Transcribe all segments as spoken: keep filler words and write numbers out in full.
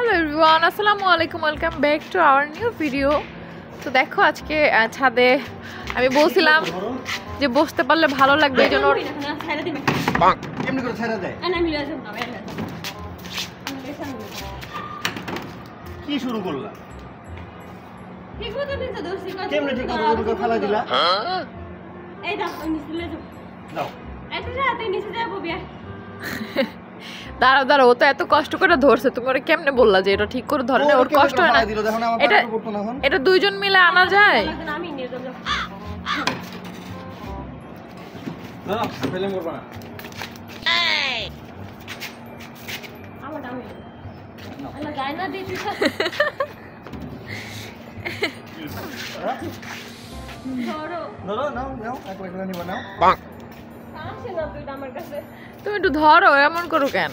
Hello everyone, আসসালামু আলাইকুম। Welcome back to our new video. তো দেখো আজকে ছাদে আমি বলছিলাম যে বসতে পারলে ভালো লাগবে, এই জন্য কি শুরু করলাম দাঁড়াও দাঁড়াও, ও তো এত কষ্ট করে ধরছে, তুমি ওরা কেমনে বললা যে এটা ঠিক করে ধরে না, ওর কষ্ট হয় না, এটা দুইজন মিলে আনা যায়। তুমি একটু ধরো, এমন করো কেন?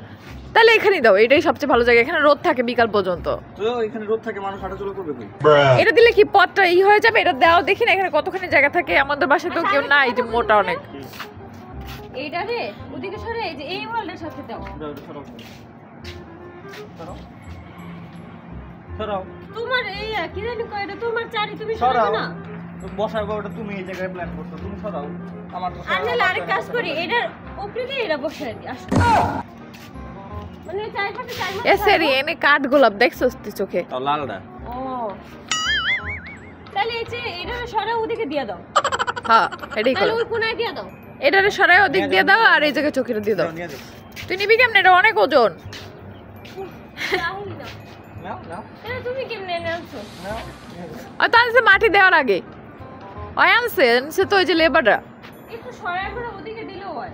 তাহলে এখানে দাও, এটাই সবচেয়ে ভালো জায়গা। এখানে রোদ থাকে বিকাল পর্যন্ত, এটা দিলে কি পথটা ই হয়ে যাবে? এটা দাও দেখি না এখানে কতখানি জায়গা থাকে। আমাদের বাসায় তো কেউ নাই যে মোটা অনেক, এইটা রে ওদিকে সরে এই যে এই ওয়ালের সাথে দাও। সরাও সরাও তোমার এই কি জানি কয়, এটা তোমার চারি, তুমি সরাও না বসাও গো, এটা তুমি এই জায়গায় প্ল্যান করছো, তুমি সরাও। আমার তো আরে আরেক কাজ করি, এটার উপরে দিয়ে এটা বসাই দি। আসো মানে চাইপাশে চাইমা এ সরি, এনে কাট গোলাপ দেখছস তুই চোখে? ও লালডা ও তাহলে এই যে এটা সরাও ওদিকে দিয়ে দাও। হ্যাঁ এটাই করো, তাহলে ওই কোণায় দিয়ে দাও, এটারে সরাই ওদিক দিয়ে দাও, আর এই জায়গায় চোখেটা দিয়ে দাও। তুই নিবি কেমনে? এটা অনেক ওজন। নাও নাও এটা তুমি কেমনে নাওছো? নাও আর তাহলে মাটি দেওয়ার আগে আয়ানছে সে তো ওই যে লেবারটা একটু সরাই করে ওদিকে দিলো হয়।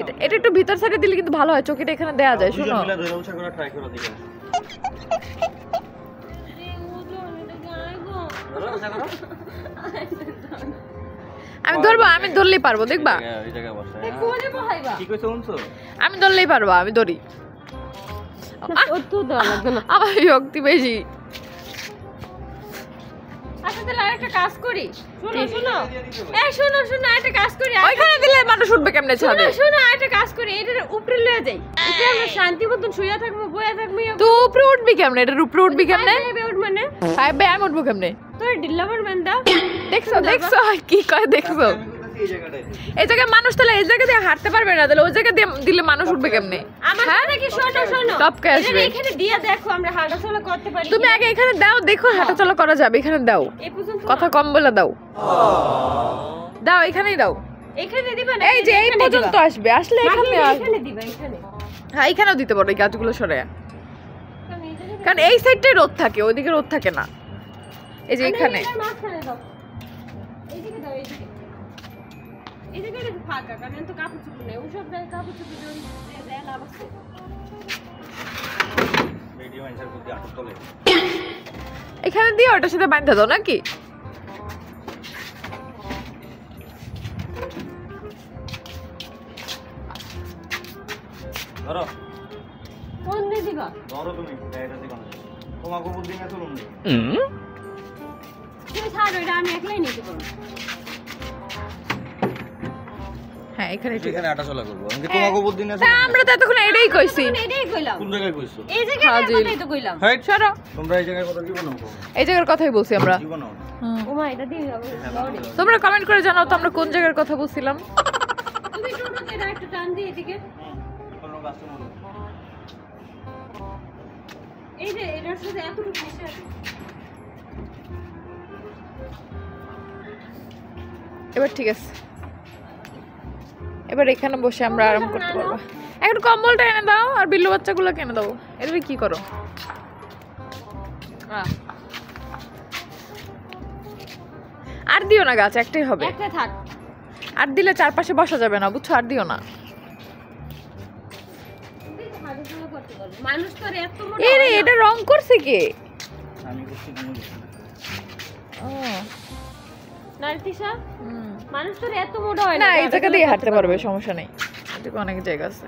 এটা এটা একটু ভিতর সাইডে দিলে কিন্তু ভালো হয়, চোখটা এখানে দেয়া যায়। শুনো মিলা ধরে উঠা করে ট্রাই করে দিও। রে ওজন এটা গায় গো, ধরো ধরো আমি ধরবো, আমি ধরলেই পারবো। দেখবা আমি ধরলেই পারবো, আমি ধরি। আমার শক্তি বেশি। শান্তি মতন শুয়ে থাকবো, বয়ে থাকবো। তুই উপরে উঠবি কেমনে? এটার উপরে উঠবি কেমনে? আমি উঠবো কেমনে? মানুষ তাহলে এই জায়গা দিয়ে হাঁটতে পারবে না, তাহলে ওই জায়গা দিয়ে দিলে মানুষ উঠবে কেমনে? তুমি আগে এখানে দাও, দেখো হাঁটাচলা করা যাবে। এখানে দাও, কথা কম বলে দাও, দাও এখানেই দাও। এই যে এই পর্যন্ত আসবে, আসলে হ্যাঁ এখানেও দিতে পারো। এই গাছগুলো সরে, কারণ এই সাইডটাই রোদ থাকে, ওইদিকে রোদ থাকে না। এই যে এখানে এখানে দিয়ে ওটার সাথে বাঁধতে দাও নাকি? ধরো কোন দিয়ে দিবা? ধরো তুমি এটা দিবা না, তোমার গোবর দিয়ে চলো। হুম তোমরা কমেন্ট করে জানাও তো আমরা কোন জায়গার কথা বলছিলাম। এবার ঠিক আছে, এবার এখানে বসে আমরা আরাম করতে পারবো। এখন কম্বলটা এনে দাও, আর বিল্লু বাচ্চাগুলো এনে দাও। এটাকে কি করো? আর দিও না, গাছ একটাই হবে, আর দিলে চারপাশে বসা যাবে না, বুঝছো? আর দিও না। এ রে, এটা রং করছে কে? ও কার্তিশা মানুষ তো এত মোটা হয় না, এই জায়গা দিয়ে হাঁটতে পারবে, সমস্যা নেই, এটুকু অনেক জায়গা আছে।